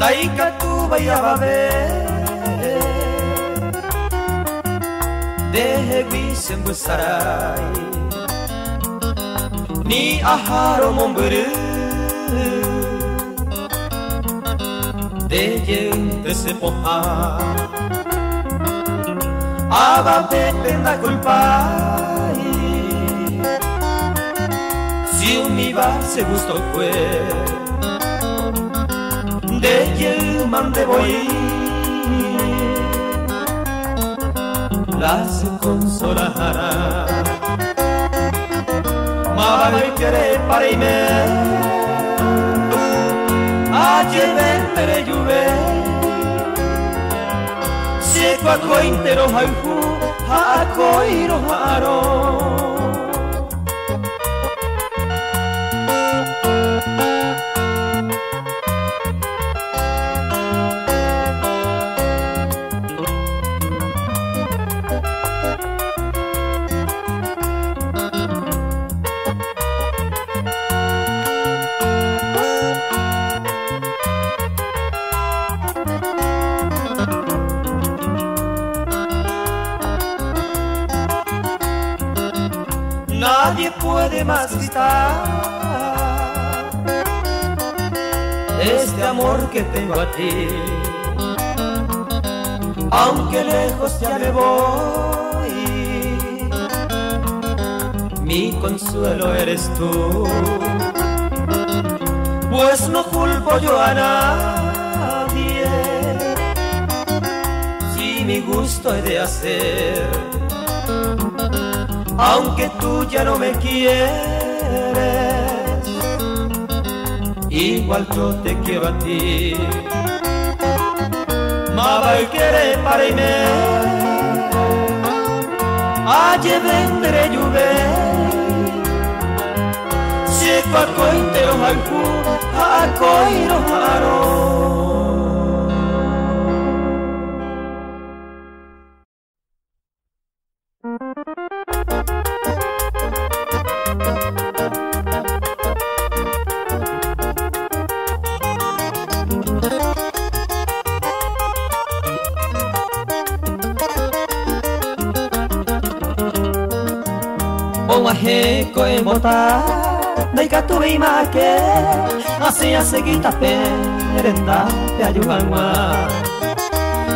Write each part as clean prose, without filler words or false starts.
dai catuba yavave dehe bisengu sarai ni aharo momburu deje tese poha avave penda culpai si univa se gusto que de you mande voi la si consolará ma mi querer para y me a llevar per lluve si cuatro intero hanju a coiro haro nadie puede más gritar este amor que tengo a ti, aunque lejos ya me voy, mi consuelo eres tú, pues no culpo yo a nadie, si mi gusto he de hacer aunque tú ya no me quieres, igual yo te quiero a ti. Ma vai querer para y me, allí vendré lluve, si cuatro entero algo, a coiro haro. Maheco em botar, daí catu e maque, assim a seguita perenda, te ayudanwa.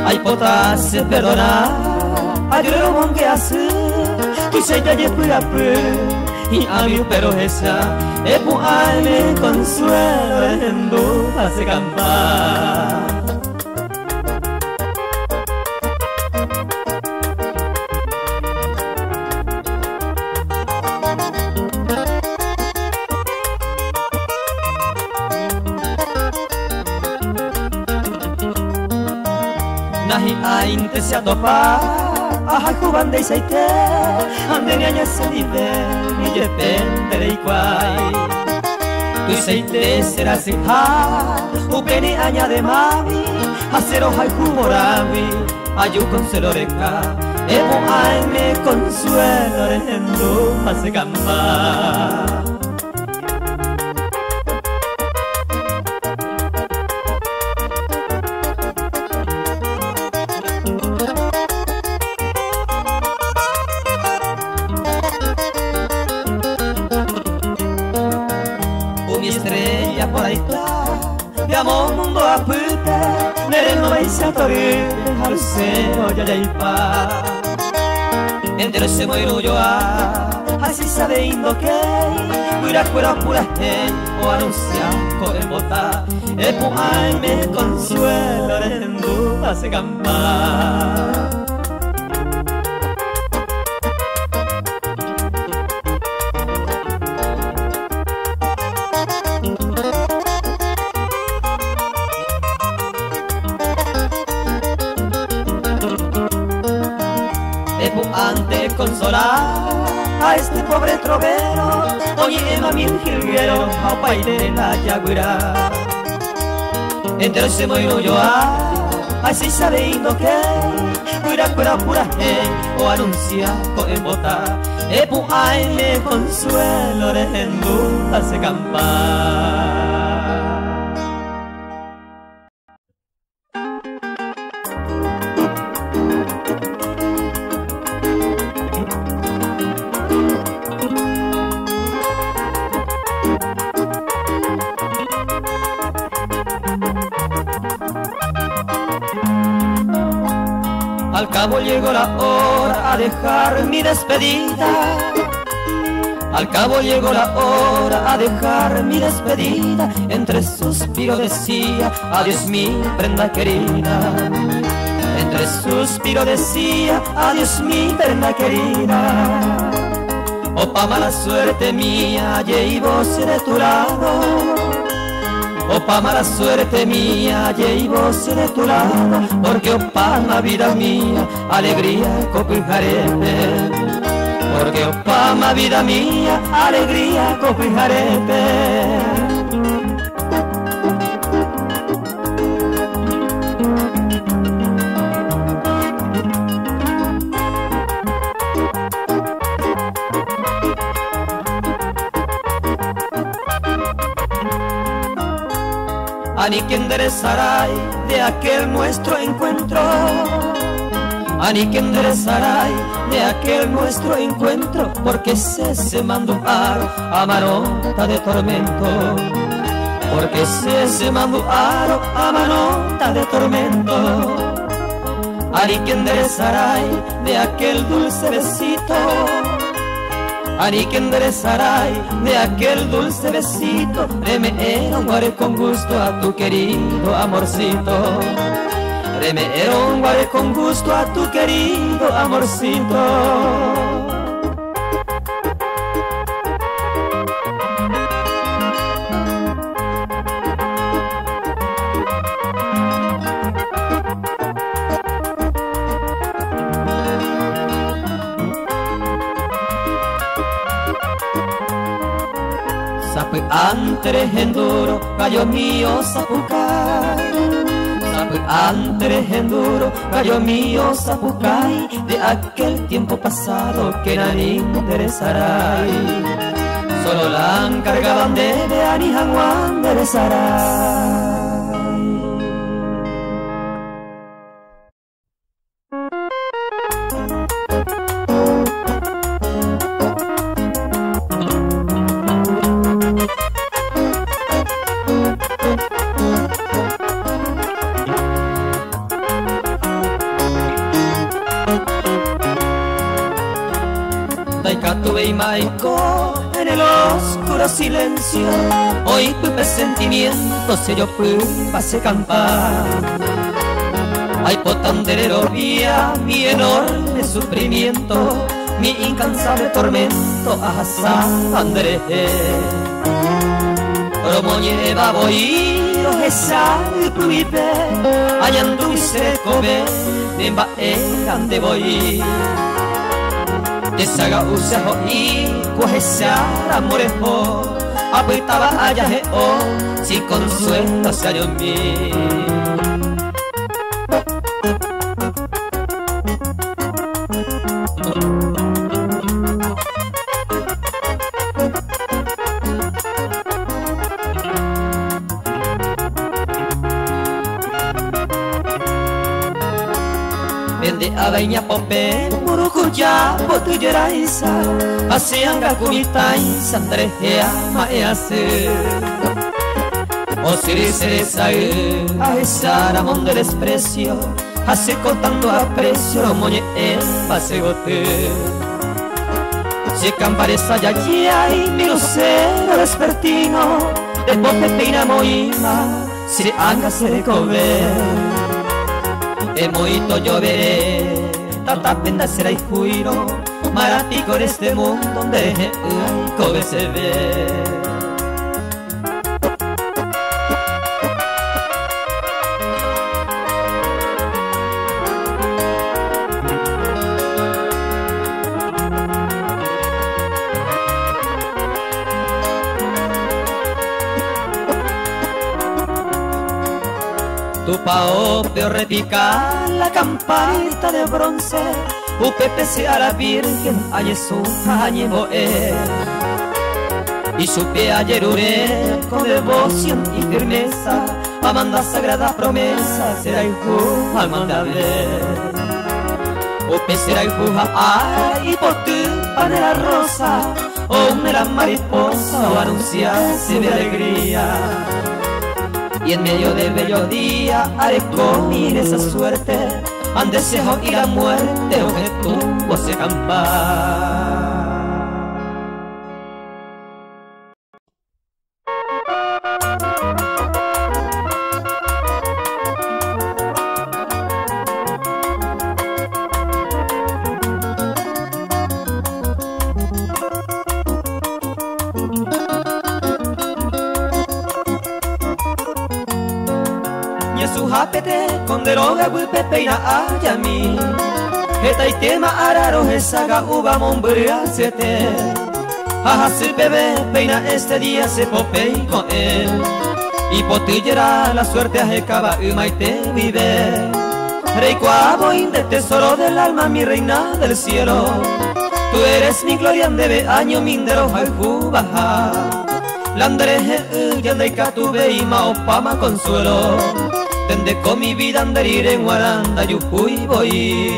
Aí botar se perdonar, ajudou monge assim, tu seja de pura pura, e amigo pero essa é por alme consuelo endo a se cantar. Inte se adopa, aha kubande isaite, andeni anya sedibe, ni dependere igual. Tu isaite será sinha, upeni anya de mami, acero haiku morami, ayu conseloreka, evo aime consuelo rendo hace gamba. Al cielo ya le iba entre ese moiro yo así sabe indo que mira cuero pura o anuncia con el bota es un me consuelo rendo hace gamba. A este pobre trovero, oye mami un jilguero, a baile la yagüera. Entero se moiro yo así sabe indo que, cuida cuera pura o anuncia con el bota, epu aile consuelo rendo hace campar. Al cabo llegó la hora a dejar mi despedida. Al cabo llegó la hora a dejar mi despedida. Entre suspiros decía, adiós mi prenda querida. Entre suspiros decía, adiós mi prenda querida. Oh, pa' mala suerte mía, llegué vos de tu lado. Opa, mala suerte mía, llegué vos de tu lado. Porque opa, la vida mía, alegría, coco y jarete. Porque opa, la vida mía, alegría, coco y jarete. A ni que enderezará de aquel nuestro encuentro. A ni que enderezará de aquel nuestro encuentro. Porque se semando aro a manota de tormento. Porque se semando aro a manota de tormento. A ni que enderezará de aquel dulce besito. A ni que enderezarai de aquel dulce besito. Reme guaré con gusto a tu querido amorcito. Reme guaré con gusto a tu querido amorcito. Antere henduro, gallo mío sapucay. Antere henduro, gallo mío sapucay. De aquel tiempo pasado que nadie interesará. Solo la encargaban de Anihan Juan interesará. En el oscuro silencio, hoy tu presentimiento se yo fui pase campar. Ay, potanderero vía mi enorme sufrimiento, mi incansable tormento a Sanderé. Promoñe baboí, ojesa y pluipe, hallando y se come, me va eran de boí. Desaga usejo y cuajezara morejo. Apuitaba allá jeo, si consuelo se halló en mí. Vendeaba vaina popé ya botu yeraiza asianga kumitaisa trejea maease osirisesa a esara mon del desprecio hace cortando aprecio moñe pase gote si camparesa ya y mi lucero despertino de bote peina moima si anga se recover e moito lloveré. Tata penda será y cuiro, marapico en este mundo donde cobe se ve. Pao peo repica la campanita de bronce. Upepe sea la virgen a Jesús añeboé. Y supe ayer uré con devoción y firmeza. Amanda sagrada promesa será injuja al mandabé. Upe será injuja ay por tu panela rosa. O me la mariposa o anunciase mi alegría. Y en medio del bello día haré con esa suerte al deseo y la muerte objeto o se acampar. Konderoga bupepeina ayami eta itema araro hesaga uba mombreasete haha bebé peina este día se popei con él y potillera la suerte ajecaba umaite vive recuavo inde tesoro del alma mi reina del cielo tú eres mi gloria andebe año mindero haljubaja landereje uyandeika tuve y maopama consuelo tende con mi vida andarir en Guaranda, Yucuy, voy.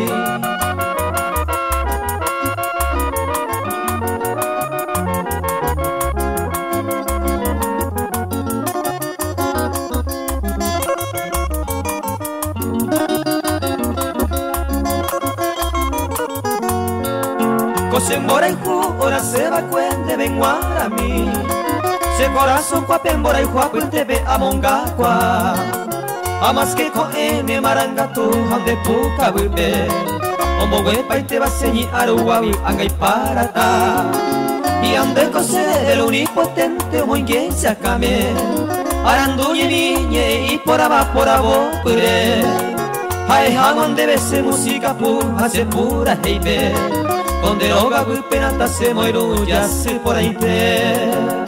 Cose mora y ju, ora se va cuente, venguar a mí. Se corazón cuapen, mora y ju, cuente, ve a mongacua. Amas que coe me maranga tu ande puka bebe Ombo wepa y te va a ceñir aruabi angay parata Y ande cose el unipotente moingue se acame Aranduñe viñe y por abo pure Jae jaman debe ser música puja se pura heibe Donde roga wepe nata se moiruya se por ahí te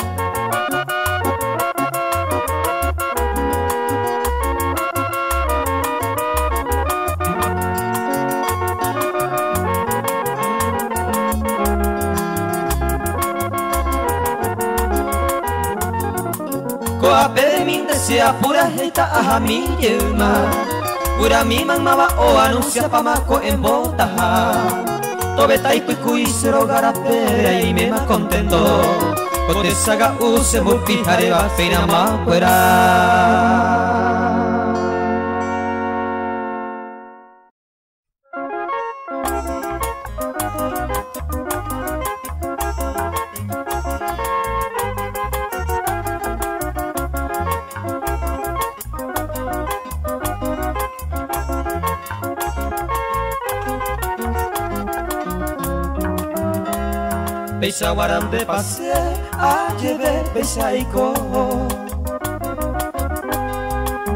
Se apura heita aja mi yuma Ura mi mamaba o anuncia pamaco en botaja Tobeta y picuy se rogara pera y me más contento Con te saga use muy fijareba pena más fuera Beisa guarande pase a lleve beisa y cojo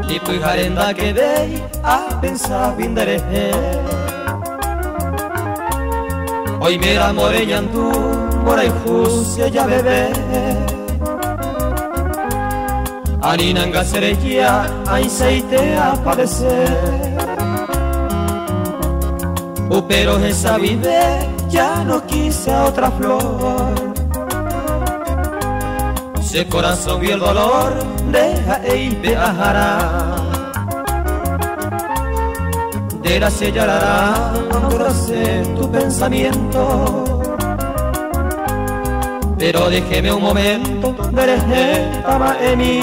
Y pujarenda que ve a pensar vindereje Hoy me la morellantú mora y jusia ya bebé Aninanga serejía ahí seite a padecer Upero esa vive Ya no quise a otra flor Se corazón vio el dolor Deja y viajará De la se llorará Abrace tu pensamiento Pero déjeme un momento Deje ama en mí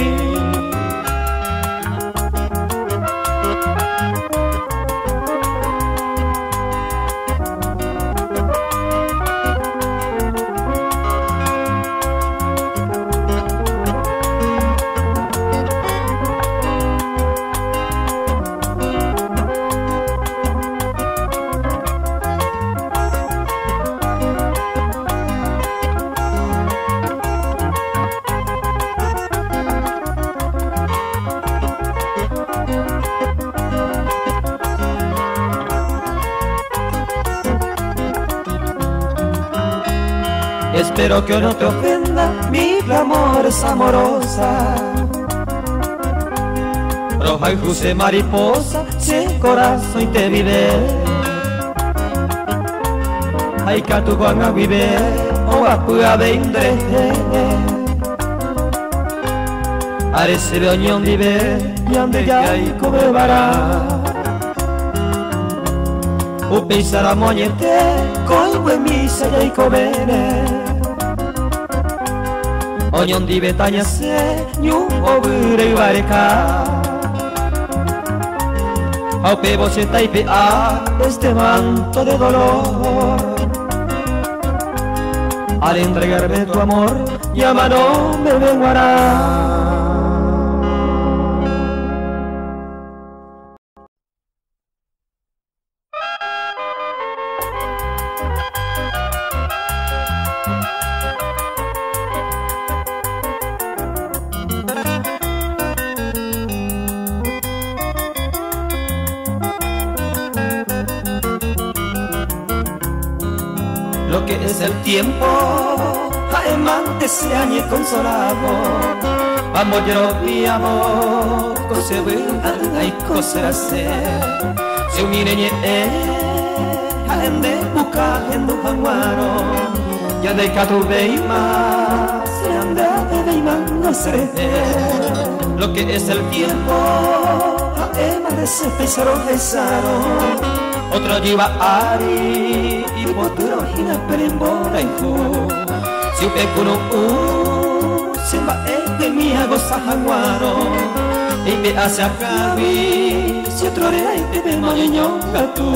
Espero que no te ofenda, mi clamor es amorosa Roja y cruce mariposa, sin corazón y te vive Ay, que tu van a vivir, o a puya vendre Arece de oñón vive, y ande ya y cobebará Upe y saramoñete, colgo en misa ya y cobene Oñon di betanya se, nyu obure y bareka Aupebo se taipea este manto de dolor. Al entregarme tu amor, llama no me vengará. Lo que es el tiempo, amante se añe consolado. Vamos yo mi amor, cose buena y cosera se. Se unire ñe, ande buca endo panguaro. Ya de catu veima, se anda de veima no se. Lo que es el tiempo, amante se pesaron pesaron. Otro lleva ari y potro hina perimbora y fu. Si un econo se va este mi agosa jaguaro. Y me hace acá vi, si otro rea y te ve mañana tú.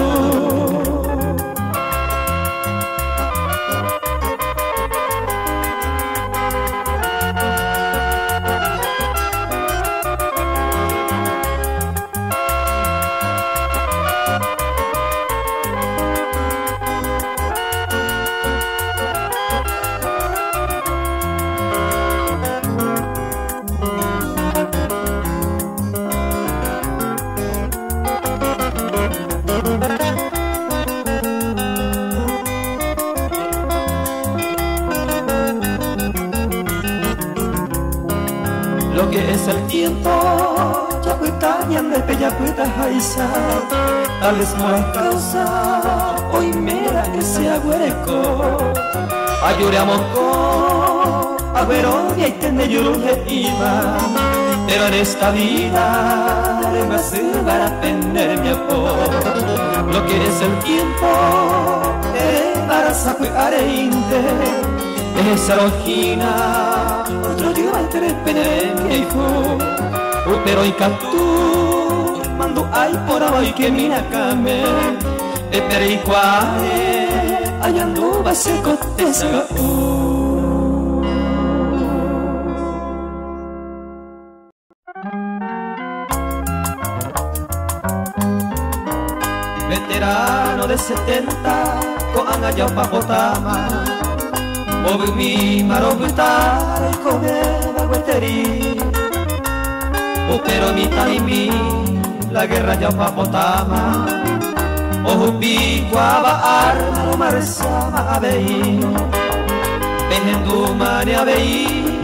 Lo que es el tiempo, ya cuenta y ande bella cuenta jaisa. Tal vez no la causa, hoy mera que se agüereco. Ayuramos con agüero y ahí tende yuru iba. Pero en esta vida, además se va a tener mi amor. Lo que es el tiempo, para sacuar e inte. Esa rojina, otro día va a tener mi hijo. Pero y captú, mando ay por abajo y que mira came. Pero y cuaje, allá no va a ser con esa. Veterano de 70, coanga ya pa' botama. Ove mi maro buta come la gueteri. Pero mi taimi la guerra ya pa potama. Ojo pi guava arma marsama abei. Venendo mane abei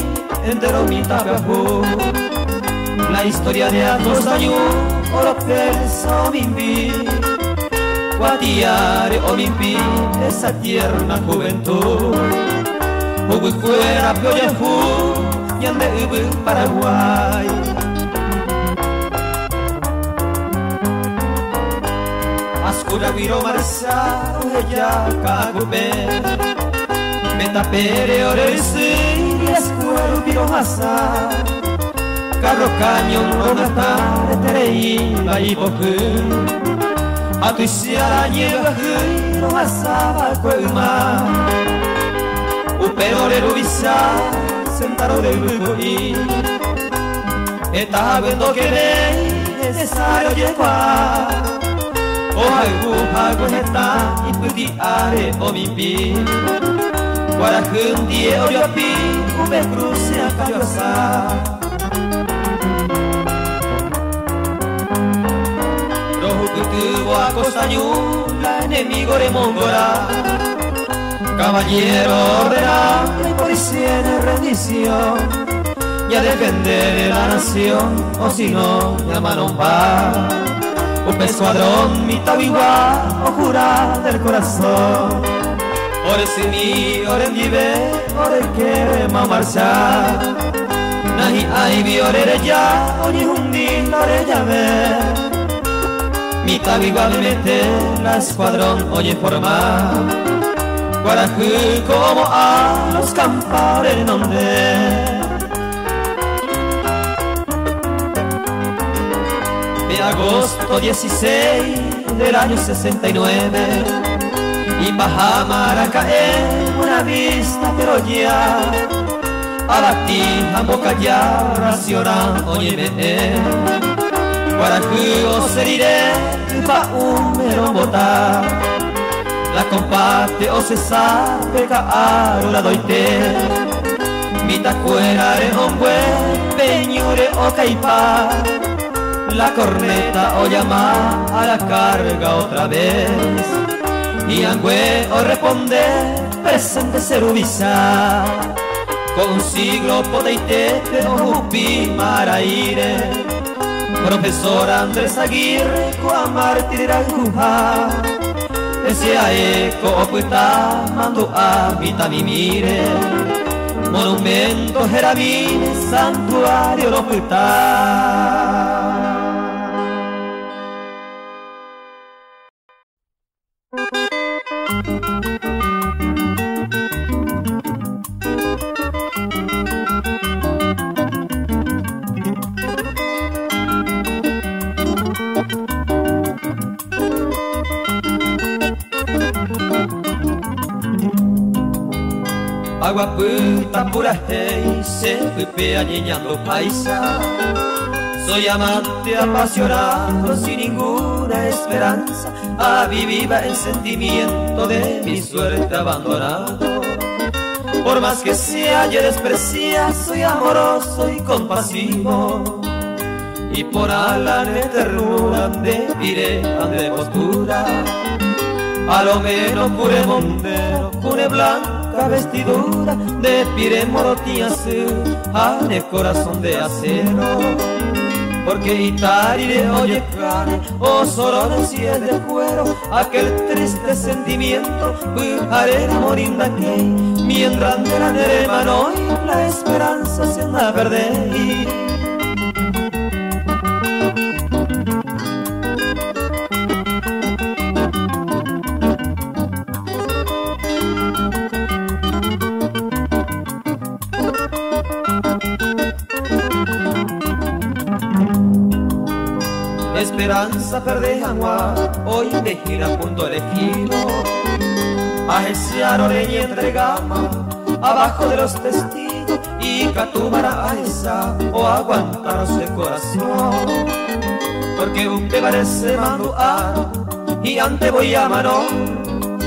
entero mi tabaco. La historia de atos año o lo penso mi vi. Guadiare Olimpi, esa tierna juventud. Ubu fuera Pioyajú, y ande Ubu Paraguay. Ascura Viro Marza, Ujeya Cagumé. Metapere Oresi, y Escuero Viro Masa. Carro Cañón, Ronata, Tereíba y Bojú. A tu siara nieva hui no asaba kuema. Upero de rubisa sentaro de rubi. Eta vendo querer necesario lleva. O algo pago neta y pudi are o mi pi. Guara hundi e oriopi ube cruce a callosa. Tuvo a costa la enemigo de Mongora. Caballero verá la policía de rendición. Y a defender de la nación, o si no, llamaron va. Un escuadrón, mi tabigua, o jura del corazón. Ore si mi, ore vive, ore que va a marchar. Nahi hay viore ya, oye hundi, ore ya ve. Mi tabiga me mete la escuadrón, oye formar. Guarajú como a los campares en donde de agosto 16 del año 69. Y baja Maracaé una vista, pero ya a la tija boca ya racional, óyeme. Guarajú seriré pa un mero botar. La comparte o se sabe caaro la doite. Mita cuera de hombre, peñure o caipá. La corneta o llama a la carga otra vez. Y angüe o responde, presente cerubizá. Con un siglo podeite o jupi maraire. Profesor Andrés Aguirre, coa mártir de Aguja. Ese aeco o cuita, mando a mita mimire. Monumento Geravine, santuario l'ocultà. Aguaputa pura hey, se pepea ñeñando paisa. Soy amante apasionado sin ninguna esperanza. Aviviva el sentimiento de mi suerte abandonado. Por más que se halle desprecia, soy amoroso y compasivo. Y por ala de ternura de pireta de postura. A lo menos pure mondero, pure blanco. Vestidura de pire morotía azul, en el corazón de acero. Porque Italia oye cane, o sorón si es de cuero. Aquel triste sentimiento, pujaré de morinda que mientras de la nerema no y la esperanza se anda a perder. Esperanza perde agua, hoy de gira punto elegido. Ajeciar oreña entre gama, abajo de los testigos. Y catumara aesa, o aguantaros el corazón. Porque usted parece manduar, y ante voy a marón.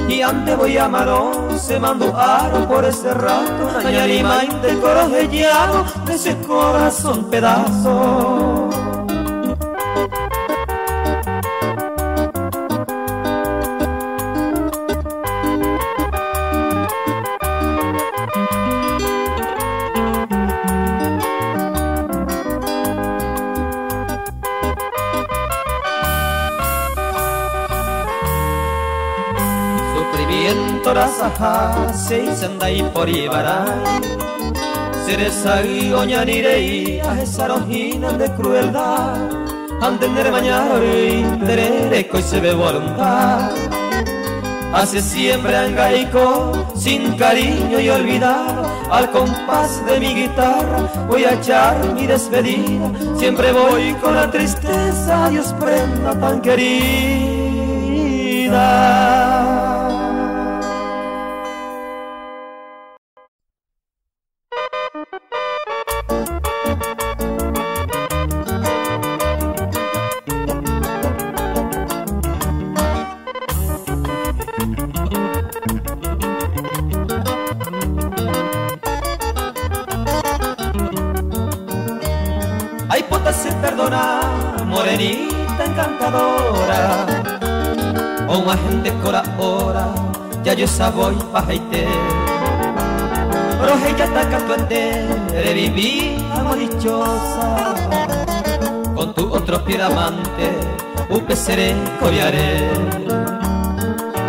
Y ante voy a marón, se manduaron por ese rato. Añarima entre coros de llano, de ese corazón pedazo. Seis andai por Ibaray. Serezai oñanirei a esa rojina de crueldad. Antender mañana y dereco y se ve voluntad. Hace siempre angaico, sin cariño y olvidado. Al compás de mi guitarra voy a echar mi despedida. Siempre voy con la tristeza, Dios prenda tan querida. Yo saboy pajaite, pero ella está cantuante, viví amor dichosa. Con tu otro pie amante, un peceré collaré.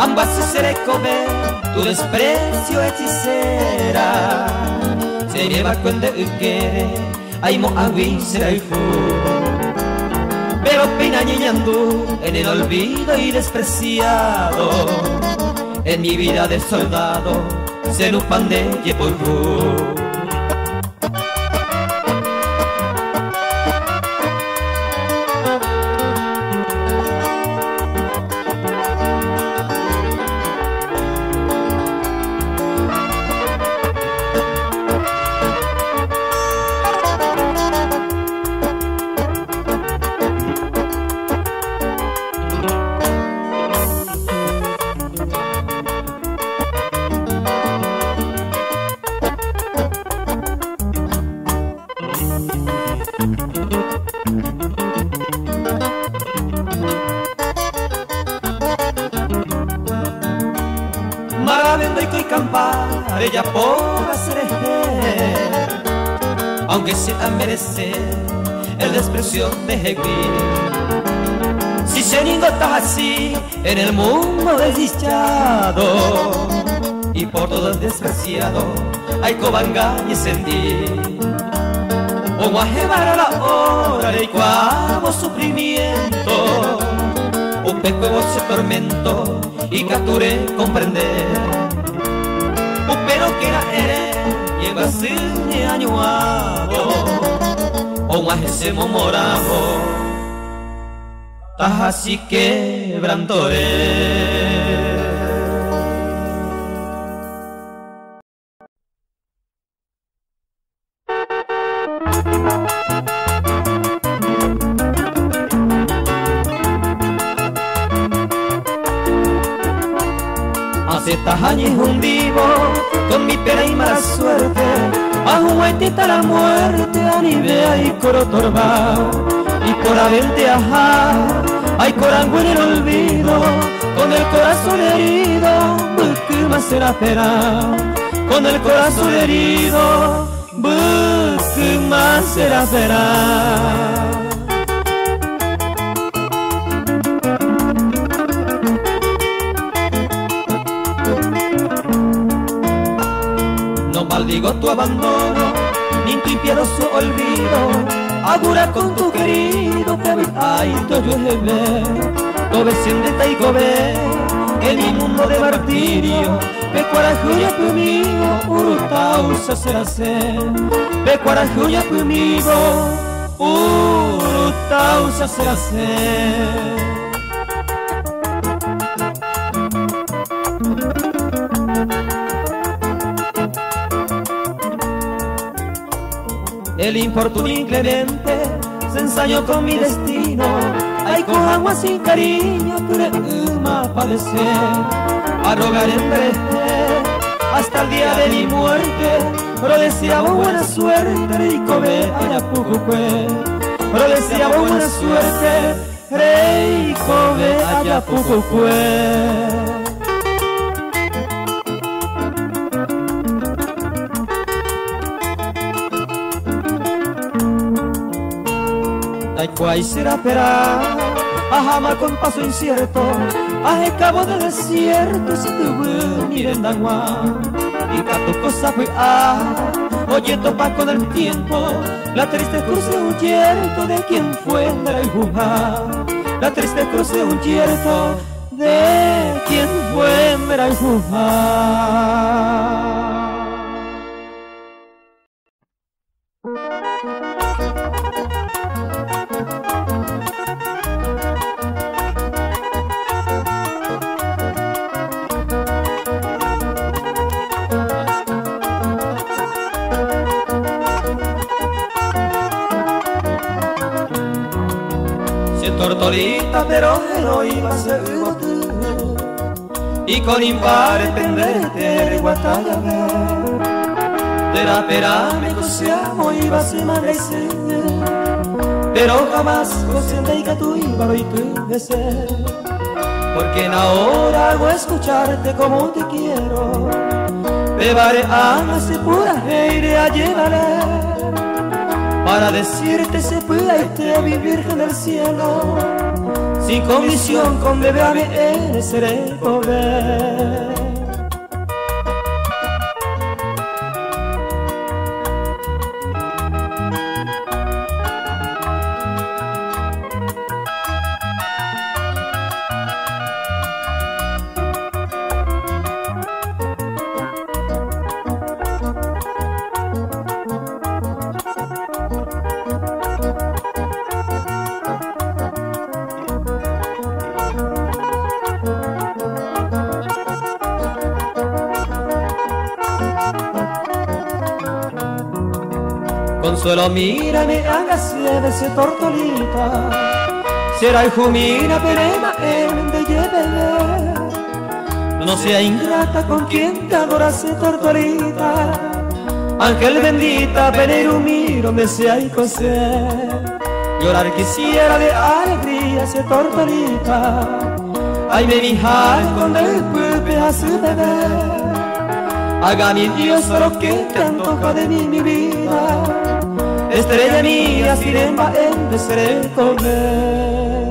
Ambas se seré comer, tu desprecio hechicera. Se lleva cuenta y quiere, hay mo agui será el fútbol. Pero pena ñeñandú en el olvido y despreciado. En mi vida de soldado, se nos pande y por ru. campare ya poca seré, aunque sea merecer la expresión de Jequín. Si Xeringo está así en el mundo desdichado y por todo el despreciado hay cobanga y sentir, como a llevar a la hora de cuavo sufrimiento, un peco voce tormento y capturé comprender. Pero que la eres y en Brasil ni añuado o más ese morado estás así quebrantore. Hace tajañes un vivo con mi pena y mala suerte, a juguetita la muerte, a Nivea y Corotorbao, y por haberte ajá, hay corango en el olvido, con el corazón herido, busquima será ferao, con el corazón herido, busquima será ferao. Maldigo tu abandono, ni tu impiedoso olvido, agura con tu querido que habitáis tu llueve, tu vecindeta y gobe, en mi mundo de martirio, pecuarajuya conmigo, urutausa será ser, pecuarajuya conmigo, urutausa será ser. El infortunio inclemente se ensañó con mi destino, ay con agua sin cariño pure huma padecer, a rogar envejecer hasta el día de mi muerte, pero deseaba buena suerte rico ve ayapucucue, pero deseaba buena suerte rico ve ayapucucue. Cuál será perá, ajama con paso incierto, aje cabo del desierto, si te voy ni en Danguán, y cato cosa fue a, oyendo pa' con el tiempo, la triste cruz de un yerto de quien fue el jujá, la triste cruz de un yerto de quien fue el jujá. Tortolita pero no iba a ser tú, y con impare pendente guatalla de la pera me cosiamo iba a ser madre, pero jamás consciente que tú ibas y tú de ser, porque en ahora hago escucharte como te quiero, bebaré amas y pura aire a llevaré, para decirte se puede a mi virgen del cielo, sin condición con bebé a mi eres seré pobre. Consuelo, mírame, hágase de ese tortolita. Será hijumina, perema, él te lleve. No sea ingrata con quien te adorase, tortolita. Ángel bendita, venirumir, donde sea y coser. Llorar quisiera de alegría, se tortolita. Ay, me mi hija, con el pulpe a su bebé. Hágame Dios lo que tanto jode de mi vida. Estrella mía, sirena, empezaré con él.